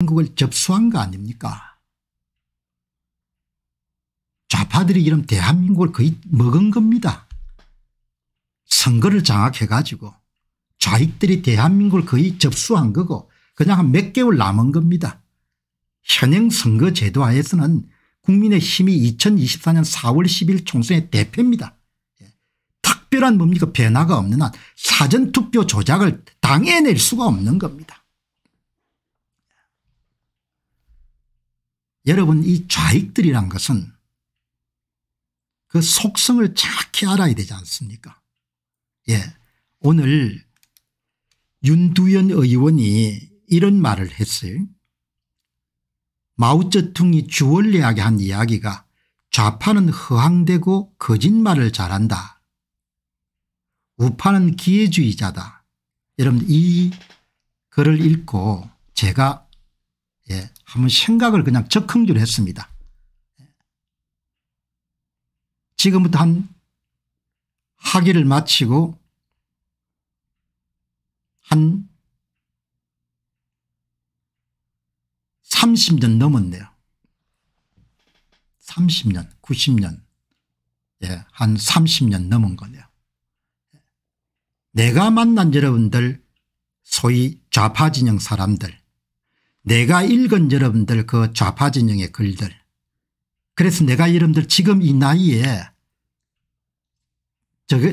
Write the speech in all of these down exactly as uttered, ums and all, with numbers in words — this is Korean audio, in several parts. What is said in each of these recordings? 한국을 접수한 거 아닙니까? 좌파들이 이런 대한민국을 거의 먹은 겁니다. 선거를 장악해가지고 좌익들이 대한민국을 거의 접수한 거고 그냥 한 몇 개월 남은 겁니다. 현행 선거 제도 하에서는 국민의힘이 이천이십사년 사월 십일 총선의 대표입니다. 특별한 뭡니까 변화가 없는 한 사전투표 조작을 당해낼 수가 없는 겁니다. 여러분, 이 좌익들이란 것은 그 속성을 정확히 알아야 되지 않습니까? 예, 오늘 윤두현 의원이 이런 말을 했어요. 마오쩌둥이 주원리하게 한 이야기가 좌파는 허황되고 거짓말을 잘한다. 우파는 기회주의자다. 여러분, 이 글을 읽고 제가 예, 한번 생각을 그냥 적응질 했습니다. 지금부터 한 학위를 마치고 한 삼십 년 넘었네요. 삼십 년, 구십 년, 예, 한 삼십 년 넘은 거네요. 내가 만난 여러분들 소위 좌파 진영 사람들, 내가 읽은 여러분들 그 좌파 진영의 글들, 그래서 내가 여러분들 지금 이 나이에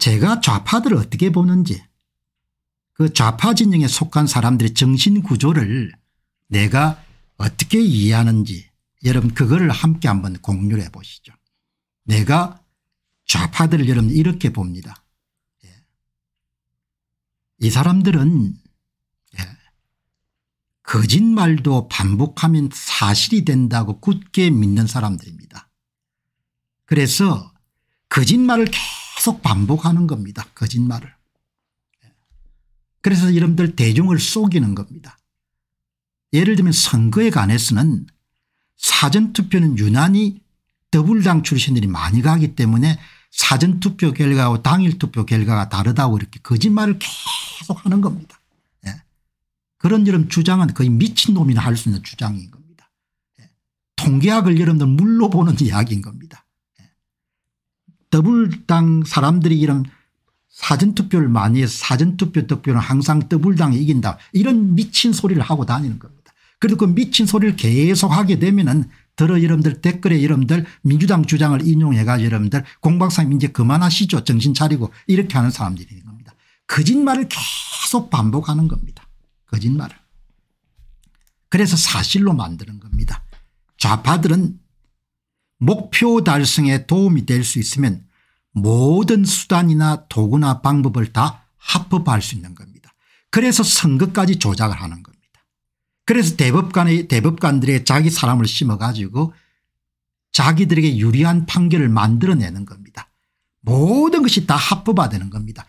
제가 좌파들을 어떻게 보는지, 그 좌파 진영에 속한 사람들의 정신구조를 내가 어떻게 이해하는지 여러분 그거를 함께 한번 공유를 해 보시죠. 내가 좌파들을 여러분 이렇게 봅니다. 이 사람들은 거짓말도 반복하면 사실이 된다고 굳게 믿는 사람들입니다. 그래서 거짓말을 계속 반복하는 겁니다. 거짓말을. 그래서 여러분들 대중을 속이는 겁니다. 예를 들면 선거에 관해서는 사전투표는 유난히 더불당 출신들이 많이 가기 때문에 사전투표 결과와 당일투표 결과가 다르다고 이렇게 거짓말을 계속 하는 겁니다. 예. 그런 여러분 주장은 거의 미친놈이나 할 수 있는 주장인 겁니다. 예. 통계학을 여러분들 물로 보는 이야기인 겁니다. 예. 더불당 사람들이 이런 사전투표를 많이 해서 사전투표 득표는 항상 더불당이 이긴다 이런 미친 소리를 하고 다니는 겁니다. 그래도 그 미친 소리를 계속 하게 되면은 들어 여러분들 댓글에 여러분들 민주당 주장을 인용해가지고 여러분들 공박사님 이제 그만하시죠. 정신 차리고 이렇게 하는 사람들인 겁니다. 거짓말을 계속 반복하는 겁니다. 거짓말을. 그래서 사실로 만드는 겁니다. 좌파들은 목표 달성에 도움이 될 수 있으면 모든 수단이나 도구나 방법을 다 합법화할 수 있는 겁니다. 그래서 선거까지 조작을 하는 겁니다. 그래서 대법관의 대법관들의 자기 사람을 심어가지고 자기들에게 유리한 판결을 만들어내는 겁니다. 모든 것이 다 합법화되는 겁니다.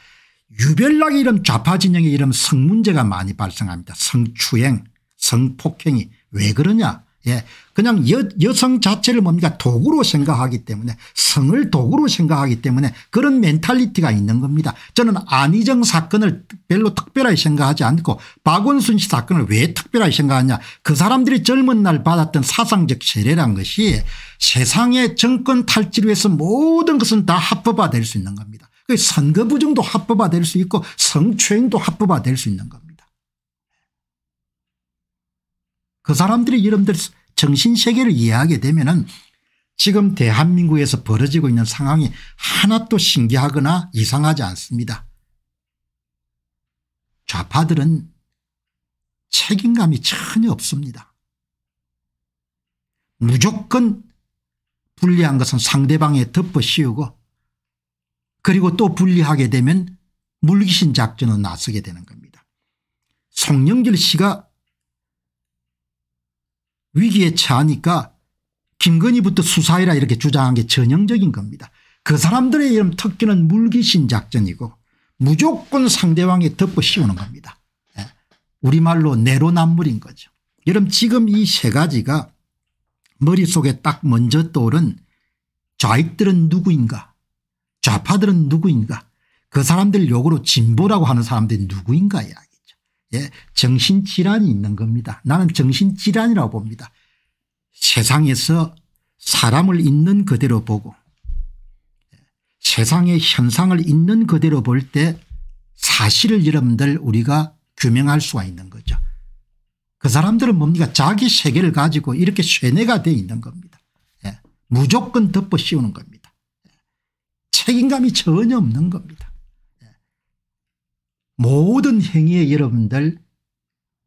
유별나게 이런 좌파 진영의 이런 성 문제가 많이 발생합니다. 성추행, 성폭행이 왜 그러냐? 예, 그냥 여, 여성 자체를 뭡니까 도구로 생각하기 때문에, 성을 도구로 생각하기 때문에 그런 멘탈리티가 있는 겁니다. 저는 안희정 사건을 별로 특별하게 생각하지 않고 박원순 씨 사건을 왜 특별하게 생각하냐, 그 사람들이 젊은 날 받았던 사상적 세례란 것이 세상의 정권 탈취를 위해서 모든 것은 다 합법화될 수 있는 겁니다. 선거 부정도 합법화될 수 있고 성추행도 합법화될 수 있는 겁니다. 그 사람들이 여러분들 정신세계를 이해하게 되면은 지금 대한민국에서 벌어지고 있는 상황이 하나도 신기하거나 이상하지 않습니다. 좌파들은 책임감이 전혀 없습니다. 무조건 불리한 것은 상대방에 덮어씌우고 그리고 또 불리하게 되면 물귀신 작전으로 나서게 되는 겁니다. 송영길 씨가 위기에 처하니까 김건희부터 수사해라 이렇게 주장한 게 전형적인 겁니다. 그 사람들의 이런 특기는 물귀신 작전이고 무조건 상대방에 덮어 씌우는 겁니다. 예. 우리말로 내로남불인 거죠. 여러분 지금 이 세 가지가 머릿속에 딱 먼저 떠오른 좌익들은 누구인가, 좌파들은 누구인가, 그 사람들 욕으로 진보라고 하는 사람들이 누구인가 이야기죠. 예, 정신질환이 있는 겁니다. 나는 정신질환이라고 봅니다. 세상에서 사람을 있는 그대로 보고 세상의 현상을 있는 그대로 볼 때 사실을 여러분들 우리가 규명할 수가 있는 거죠. 그 사람들은 뭡니까? 자기 세계를 가지고 이렇게 쇠뇌가 돼 있는 겁니다. 예. 무조건 덮어 씌우는 겁니다. 예. 책임감이 전혀 없는 겁니다. 예. 모든 행위에 여러분들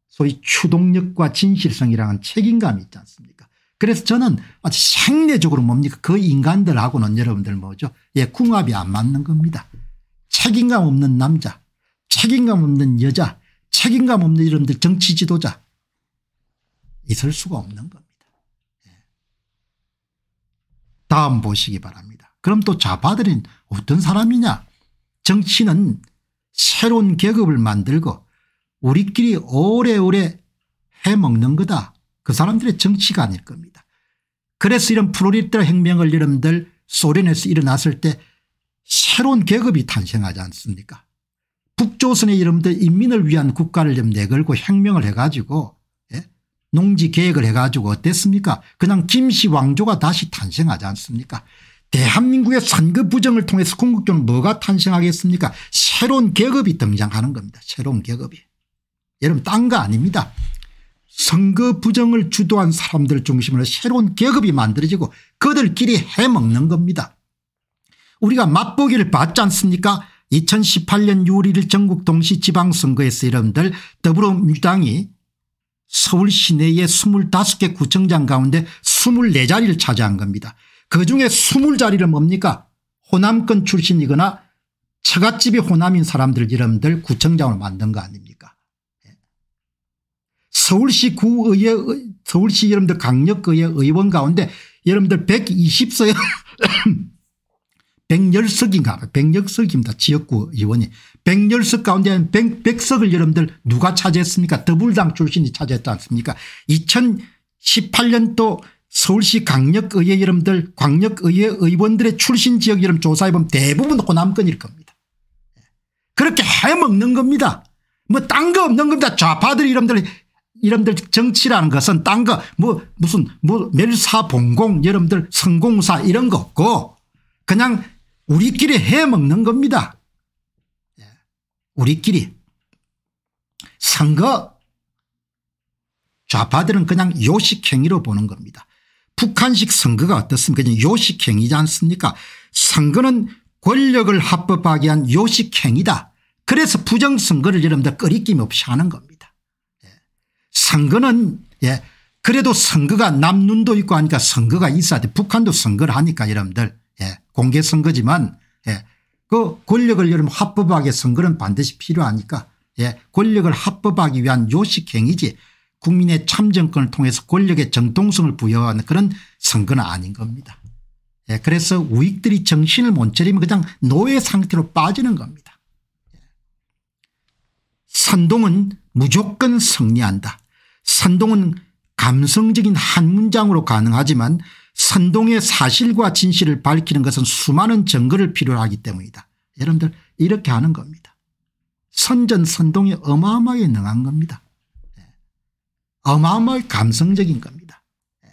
소위 추동력과 진실성이라는 책임감이 있지 않습니까? 그래서 저는 아주 생리적으로 뭡니까? 그 인간들하고는 여러분들 뭐죠? 예, 궁합이 안 맞는 겁니다. 책임감 없는 남자, 책임감 없는 여자, 책임감 없는 여러분들 정치 지도자 있을 수가 없는 겁니다. 예. 다음 보시기 바랍니다. 그럼 또 좌파들은 어떤 사람이냐? 정치는 새로운 계급을 만들고 우리끼리 오래오래 해먹는 거다. 그 사람들의 정치가 아닐 겁니다. 그래서 이런 프롤레타리아 혁명을 여러분들 소련에서 일어났을 때 새로운 계급이 탄생하지 않습니까? 북조선의 여러분들 인민을 위한 국가를 좀 내걸고 혁명을 해가지고 예? 농지 개혁을 해가지고 어땠습니까? 그냥 김씨 왕조가 다시 탄생하지 않습니까? 대한민국의 선거 부정을 통해서 궁극적으로 뭐가 탄생하겠습니까? 새로운 계급이 등장하는 겁니다. 새로운 계급이. 여러분 딴 거 아닙니다. 선거 부정을 주도한 사람들 중심으로 새로운 계급이 만들어지고 그들끼리 해먹는 겁니다. 우리가 맛보기를 봤지 않습니까? 이천십팔 년 유월 일 일 전국 동시 지방선거에서 여러분들 더불어민주당이 서울 시내의 이십오 개 구청장 가운데 이십사 자리를 차지한 겁니다. 그중에 이십 자리를 뭡니까? 호남권 출신이거나 처갓집이 호남인 사람들 여러분들 구청장으로 만든 거 아닙니까? 서울시 구의회, 서울시 여러분들 강력의회 의원 가운데 여러분들 백이십 석에 백십 석인가 백십 석입니다. 지역구 의원이. 백십 석 가운데 백 석을 여러분들 누가 차지했습니까? 더불당 출신이 차지했지 않습니까? 이천십팔 년도 서울시 강력의회 여러분들 광역의회 의원들의 출신 지역 여러분 조사해보면 대부분 호남권일 겁니다. 그렇게 해먹는 겁니다. 뭐 딴 거 없는 겁니다. 좌파들이 여러분들 여러분들 정치라는 것은 딴 거 뭐 무슨 뭐 멸사봉공 여러분들 성공사 이런 거 없고 그냥 우리끼리 해먹는 겁니다. 우리끼리. 선거 좌파들은 그냥 요식행위로 보는 겁니다. 북한식 선거가 어떻습니까? 그냥 요식행위지 않습니까? 선거는 권력을 합법하게 한 요식행위다. 그래서 부정선거를 여러분들 꺼리낌 없이 하는 겁니다. 선거는 예, 그래도 선거가 남눈도 있고 하니까 선거가 있어야 돼. 북한도 선거를 하니까 여러분들. 예, 공개 선거지만 예, 그 권력을 여러분 합법하게 선거는 반드시 필요하니까 예, 권력을 합법하기 위한 요식행위지 국민의 참정권을 통해서 권력의 정통성을 부여하는 그런 선거는 아닌 겁니다. 예, 그래서 우익들이 정신을 못 차리면 그냥 노예 상태로 빠지는 겁니다. 예. 선동은 무조건 승리한다. 선동은 감성적인 한 문장으로 가능하지만 선동의 사실과 진실을 밝히는 것은 수많은 증거를 필요로 하기 때문이다. 여러분들 이렇게 하는 겁니다. 선전 선동이 어마어마하게 능한 겁니다. 예. 어마어마하게 감성적인 겁니다. 예.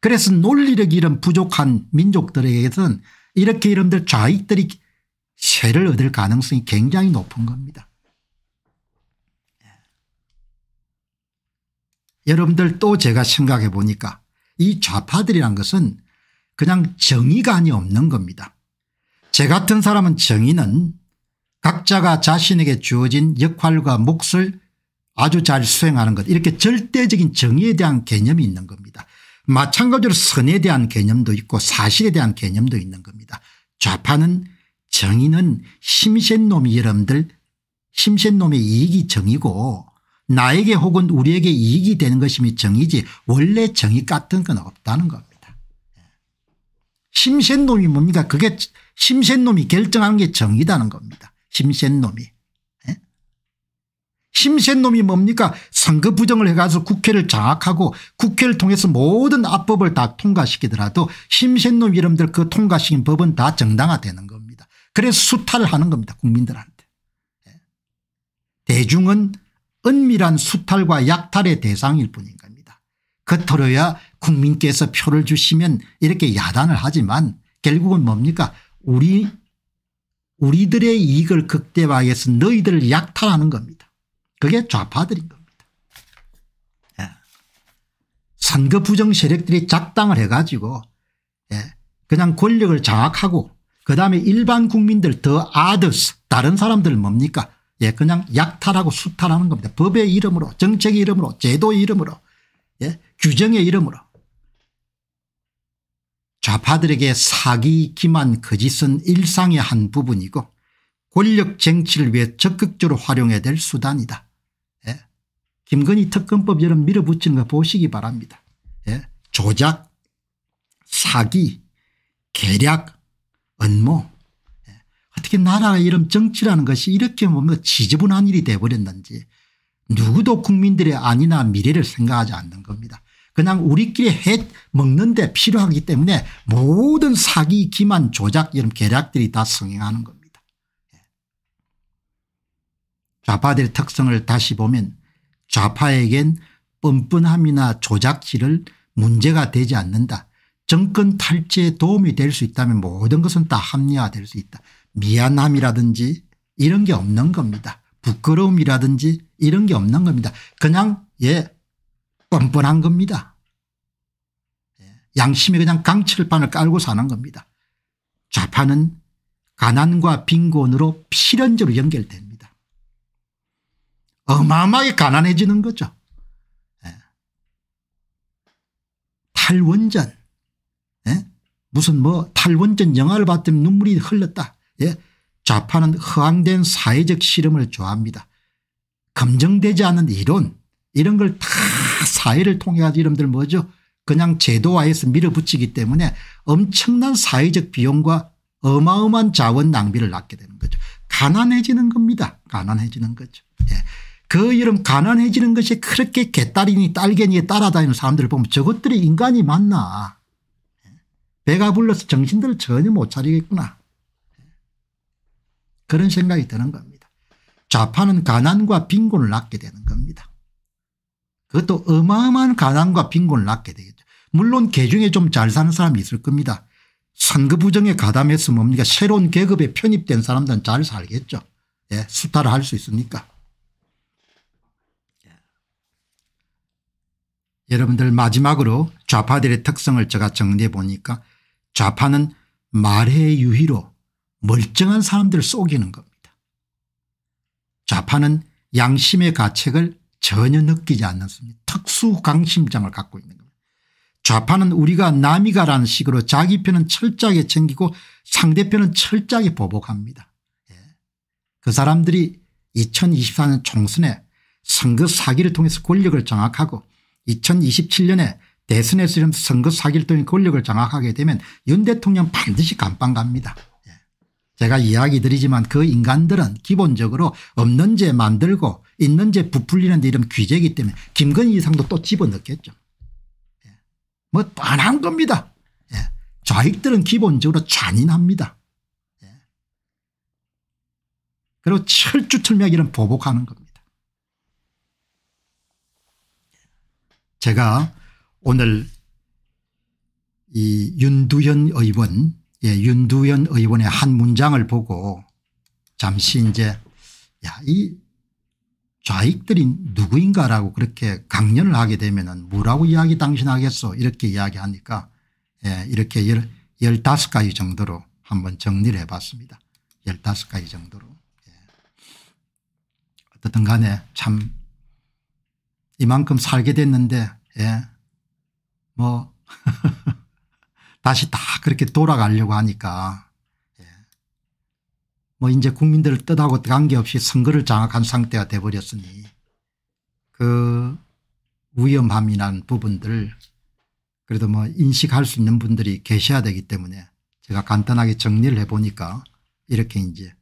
그래서 논리력이 이런 부족한 민족들에게서는 이렇게 여러분들 좌익들이 세를 얻을 가능성이 굉장히 높은 겁니다. 예. 여러분들 또 제가 생각해 보니까 이 좌파들이란 것은 그냥 정의관이 없는 겁니다. 제 같은 사람은 정의는 각자가 자신에게 주어진 역할과 몫을 아주 잘 수행하는 것 이렇게 절대적인 정의에 대한 개념이 있는 겁니다. 마찬가지로 선에 대한 개념도 있고 사실에 대한 개념도 있는 겁니다. 좌파는 정의는 힘센 놈이 여러분들 힘센 놈의 이익이 정의고 나에게 혹은 우리에게 이익이 되는 것임이 정의지 원래 정의 같은 건 없다는 겁니다. 힘센 놈이 뭡니까? 그게 힘센 놈이 결정하는 게 정의다는 겁니다. 힘센 놈이. 예? 힘센 놈이 뭡니까? 선거 부정을 해가서 국회를 장악하고 국회를 통해서 모든 압법을 다 통과시키더라도 힘센 놈이 여러분들 그 통과시킨 법은 다 정당화되는 겁니다. 그래서 수탈을 하는 겁니다. 국민들한테. 예? 대중은 은밀한 수탈과 약탈의 대상일 뿐인 겁니다. 그토록야 국민께서 표를 주시면 이렇게 야단을 하지만 결국은 뭡니까? 우리, 우리들의 이익을 극대화하기 위해서 너희들을 약탈하는 겁니다. 그게 좌파들인 겁니다. 예. 선거 부정 세력들이 작당을 해가지고 예. 그냥 권력을 장악하고 그다음에 일반 국민들 더 아더스 다른 사람들 뭡니까? 예, 그냥 약탈하고 수탈하는 겁니다. 법의 이름으로, 정책의 이름으로, 제도의 이름으로, 예, 규정의 이름으로. 좌파들에게 사기, 기만, 거짓은 일상의 한 부분이고 권력 쟁취를 위해 적극적으로 활용해야 될 수단이다. 예. 김건희 특검법 여러분 밀어붙이는 거 보시기 바랍니다. 예. 조작, 사기, 계략, 음모. 예. 어떻게 나라의 이름 정치라는 것이 이렇게 뭔가 지저분한 일이 돼버렸는지 누구도 국민들의 안이나 미래를 생각하지 않는 겁니다. 그냥 우리끼리 해 먹는 데 필요하기 때문에 모든 사기, 기만, 조작 이런 계략들이 다 성행하는 겁니다. 좌파들의 특성을 다시 보면 좌파에겐 뻔뻔함이나 조작질을 문제가 되지 않는다. 정권 탈취에 도움이 될 수 있다면 모든 것은 다 합리화될 수 있다. 미안함이라든지 이런 게 없는 겁니다. 부끄러움이라든지 이런 게 없는 겁니다. 그냥 예. 뻔뻔한 겁니다. 양심에 그냥 강철판을 깔고 사는 겁니다. 좌파는 가난과 빈곤으로 필연적으로 연결됩니다. 어마어마하게 가난해지는 거죠. 예. 탈원전. 예? 무슨 뭐 탈원전 영화를 봤더니 눈물이 흘렀다. 예? 좌파는 허황된 사회적 실험을 좋아합니다. 검증되지 않은 이론 이런 걸 다 사회를 통해 가지고 이름들 뭐죠? 그냥 제도화해서 밀어붙이기 때문에 엄청난 사회적 비용과 어마어마한 자원 낭비를 낳게 되는 거죠. 가난해지는 겁니다. 가난해지는 거죠. 예. 그 이름 가난해지는 것이 그렇게 개딸이니 딸개니에 따라다니는 사람들을 보면 저것들이 인간이 맞나. 배가 불러서 정신들을 전혀 못 차리겠구나. 그런 생각이 드는 겁니다. 좌파는 가난과 빈곤을 낳게 되는 겁니다. 그것도 어마어마한 가난과 빈곤을 낳게 되겠죠. 물론 개중에 좀 잘 사는 사람이 있을 겁니다. 선거 부정에 가담해서 뭡니까? 새로운 계급에 편입된 사람들은 잘 살겠죠. 예, 수탈을 할 수 있으니까. 여러분들 마지막으로 좌파들의 특성을 제가 정리해 보니까 좌파는 말의 유희로 멀쩡한 사람들을 속이는 겁니다. 좌파는 양심의 가책을 전혀 느끼지 않습니다. 특수 강심장을 갖고 있는 겁니다. 좌파는 우리가 남이가라는 식으로 자기 편은 철저하게 챙기고 상대편은 철저하게 보복합니다. 예. 그 사람들이 이천이십사 년 총선에 선거 사기를 통해서 권력을 장악하고 이천이십칠 년에 대선에서 이런 선거 사기를 통해 권력을 장악하게 되면 윤 대통령 반드시 감방 갑니다. 예. 제가 이야기 드리지만 그 인간들은 기본적으로 없는 죄 만들고 있는 죄 부풀리는 데 이런 규제이기 때문에 김건희 이상도 또 집어넣겠죠. 예. 뭐 뻔한 겁니다. 예. 좌익들은 기본적으로 잔인합니다. 예. 그리고 철두철미하게 이런 보복하는 겁니다. 제가 오늘 이 윤두현 의원, 예, 윤두현 의원의 한 문장을 보고 잠시 이제 야, 이 좌익들이 누구인가라고 그렇게 강연을 하게 되면은 뭐라고 이야기 당신 하겠소 이렇게 이야기하니까 예, 이렇게 열, 열다섯 가지 정도로 한번 정리를 해봤습니다. 열다섯 가지 정도로. 예. 어떻든 간에 참 이만큼 살게 됐는데 예, 뭐 다시 다 그렇게 돌아가려고 하니까 뭐 이제 국민들을 뜻하고 관계없이 선거를 장악한 상태가 돼버렸으니 그 위험함이란 부분들 그래도 뭐 인식할 수 있는 분들이 계셔야 되기 때문에 제가 간단하게 정리를 해보니까 이렇게 이제